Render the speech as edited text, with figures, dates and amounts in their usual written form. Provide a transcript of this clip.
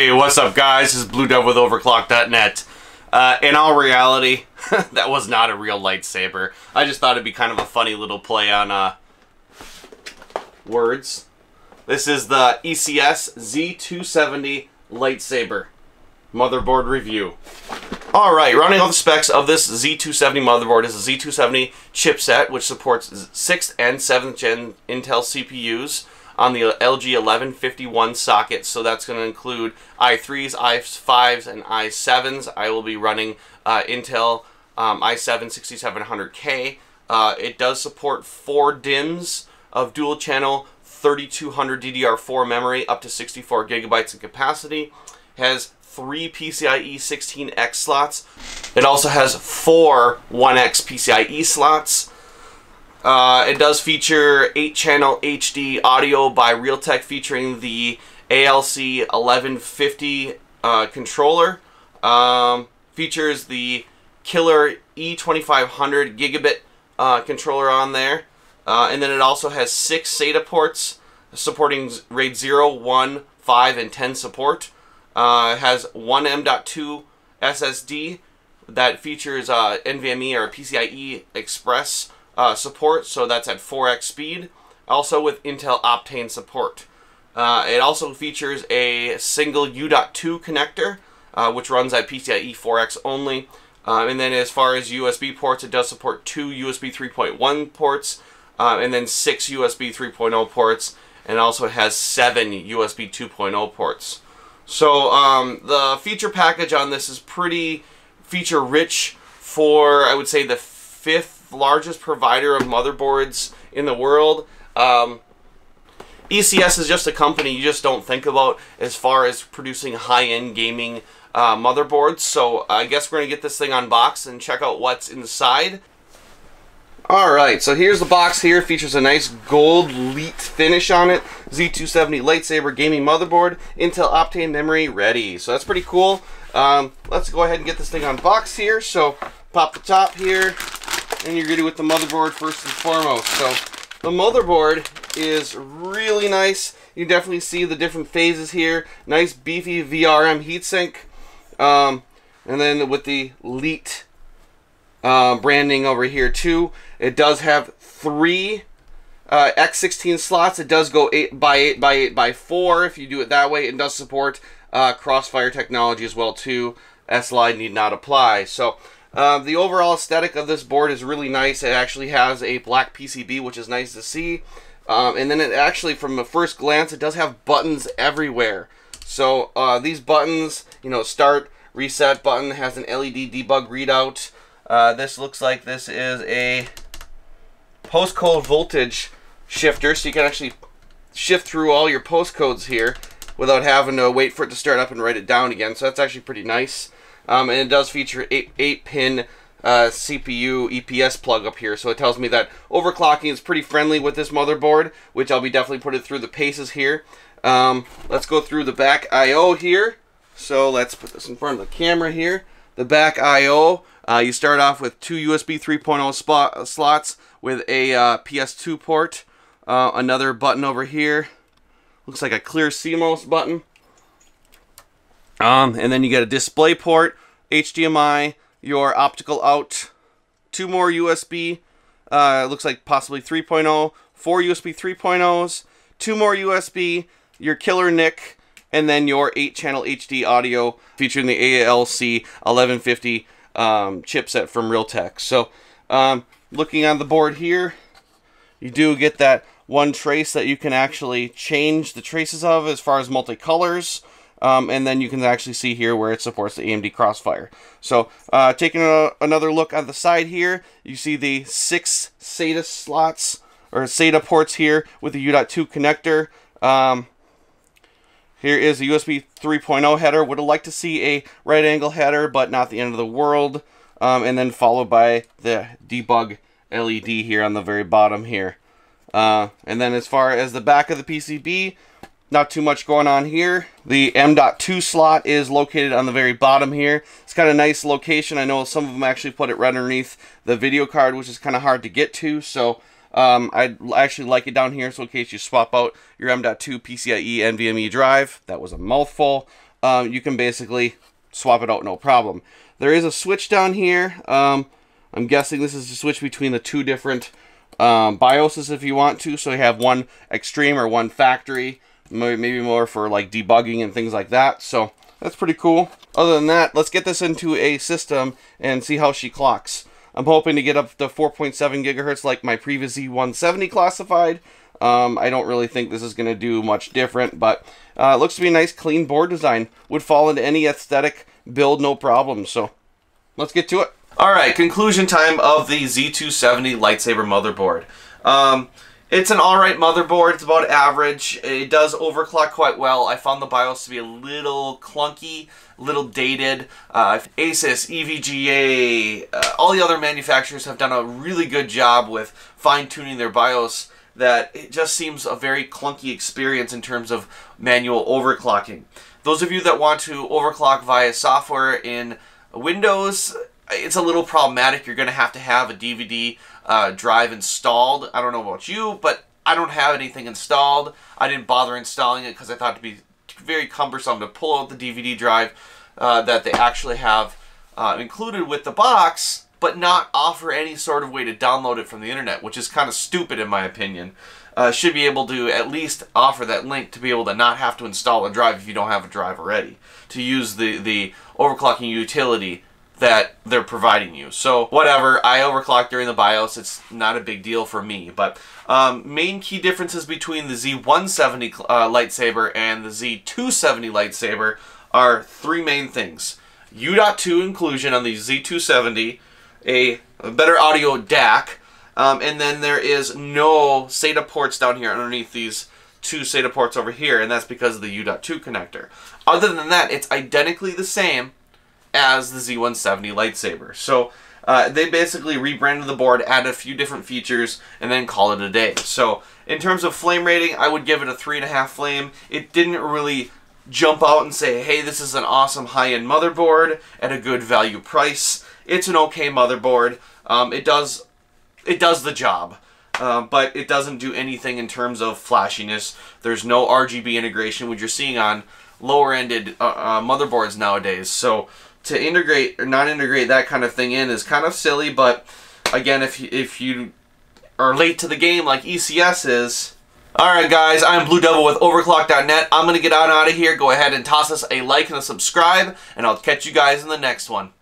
Hey, what's up guys? This is BlueDev with Overclock.net. In all reality, that was not a real lightsaber. I just thought it'd be kind of a funny little play on words. This is the ECS Z270 lightsaber motherboard review. Alright, running all the specs of this Z270 motherboard is a Z270 chipset which supports 6th and 7th gen Intel CPUs on the LG 1151 socket, so that's going to include i3s, i5s, and i7s. I will be running Intel i7-6700K. It does support 4 DIMMs of dual channel 3200 DDR4 memory up to 64 gigabytes in capacity. Has 3 PCIe 16X slots. It also has 4 1X PCIe slots. It does feature 8-channel HD audio by Realtek featuring the ALC-1150 controller. Features the Killer E2500 gigabit controller on there. And then it also has 6 SATA ports supporting RAID 0, 1, 5, and 10 support. It has 1 M.2 SSD that features NVMe or PCIe Express support, so that's at 4x speed, also with Intel Optane support. It also features a single U.2 connector, which runs at PCIe 4x only. And then as far as USB ports, it does support 2 USB 3.1 ports, and then 6 USB 3.0 ports, and also it has 7 USB 2.0 ports. So the feature package on this is pretty feature rich for, I would say, the 5th largest provider of motherboards in the world. ECS is just a company you just don't think about as far as producing high-end gaming motherboards, so I guess we're gonna get this thing unboxed and check out what's inside. Alright, so here's the box here. It features a nice gold leaked finish on it. Z270 lightsaber gaming motherboard, Intel Optane memory ready. So that's pretty cool. Let's go ahead and get this thing unboxed here. So pop the top here, and you're gonna do with the motherboard first and foremost. So the motherboard is really nice. You definitely see the different phases here. Nice beefy VRM heatsink, and then with the LEET branding over here too. It does have 3 x16 slots. It does go 8 by 8 by 8 by 4 if you do it that way. It does support CrossFire technology as well too. SLI need not apply. So the overall aesthetic of this board is really nice. It actually has a black PCB, which is nice to see. And then it actually, from a first glance, it does have buttons everywhere. So these buttons, you know, start, reset button, has an LED debug readout. This looks like this is a postcode voltage shifter, so you can actually shift through all your postcodes here without having to wait for it to start up and write it down again. So that's actually pretty nice. And it does feature 8-pin CPU EPS plug up here. So it tells me that overclocking is pretty friendly with this motherboard, which I'll be definitely putting through the paces here. Let's go through the back I.O. here. So let's put this in front of the camera here. The back I.O., you start off with 2 USB 3.0 slots with a PS2 port. Another button over here. Looks like a clear CMOS button. And then you get a DisplayPort, HDMI, your optical out, 2 more USB, looks like possibly 3.0, 4 USB 3.0s, 2 more USB, your Killer NIC, and then your 8-channel HD audio featuring the ALC-1150 chipset from Realtek. So looking on the board here, you do get that one trace that you can actually change the traces of as far as multicolors. And then you can actually see here where it supports the AMD CrossFire. So taking another look on the side here, you see the 6 SATA slots or SATA ports here with the U.2 connector. Here is the USB 3.0 header. Would have liked to see a right angle header, but not the end of the world. And then followed by the debug LED here on the very bottom here. And then as far as the back of the PCB, not too much going on here. The M.2 slot is located on the very bottom here. It's got a nice location. I know some of them actually put it right underneath the video card, which is kind of hard to get to. So I'd actually like it down here. So in case you swap out your M.2 PCIe NVMe drive, that was a mouthful. you can basically swap it out no problem. There is a switch down here. I'm guessing this is to switch between the two different BIOSes if you want to. So you have one extreme or one factory, maybe more for like debugging and things like that. So that's pretty cool. Other than that, let's get this into a system and see how she clocks. I'm hoping to get up to 4.7 gigahertz like my previous Z170 classified. I don't really think this is going to do much different, but it looks to be a nice clean board design. Would fall into any aesthetic build, no problem. So let's get to it. All right, conclusion time of the Z270 Lightsaber motherboard. It's an all right motherboard. It's about average. It does overclock quite well. I found the BIOS to be a little clunky, a little dated. Asus, EVGA, all the other manufacturers have done a really good job with fine-tuning their BIOS, that it just seems a very clunky experience in terms of manual overclocking. Those of you that want to overclock via software in Windows, it's a little problematic. You're going to have a DVD drive installed. I don't know about you, but I don't have anything installed. I didn't bother installing it because I thought it'd be very cumbersome to pull out the DVD drive that they actually have included with the box, but not offer any sort of way to download it from the internet, which is kind of stupid in my opinion. Should be able to at least offer that link to be able to not have to install a drive if you don't have a drive already, to use the overclocking utility that they're providing you. So whatever, I overclocked during the BIOS. It's not a big deal for me, but main key differences between the Z170 Lightsaber and the Z270 Lightsaber are three main things. U.2 inclusion on the Z270, a better audio DAC, and then there is no SATA ports down here underneath these two SATA ports over here, and that's because of the U.2 connector. Other than that, it's identically the same as the Z170 Lightsaber. So they basically rebranded the board, added a few different features, and then call it a day. So in terms of flame rating, I would give it a 3.5 flame. It didn't really jump out and say, hey, this is an awesome high-end motherboard at a good value price. It's an okay motherboard. It does the job, but it doesn't do anything in terms of flashiness. There's no RGB integration, which you're seeing on lower-ended motherboards nowadays. So to integrate or not integrate that kind of thing in is kind of silly. But again, if you are late to the game like ECS is. Alright guys, I'm BlueDev with Overclock.net. I'm going to get out of here. Go ahead and toss us a like and a subscribe, and I'll catch you guys in the next one.